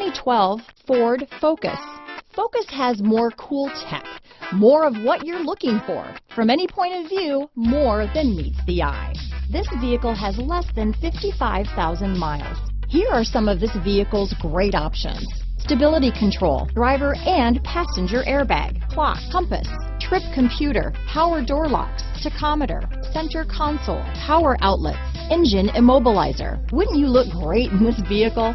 2012 Ford Focus. Focus has more cool tech, more of what you're looking for. From any point of view, more than meets the eye. This vehicle has less than 55,000 miles. Here are some of this vehicle's great options. Stability control, driver and passenger airbag, clock, compass, trip computer, power door locks, tachometer, center console, power outlets, engine immobilizer. Wouldn't you look great in this vehicle?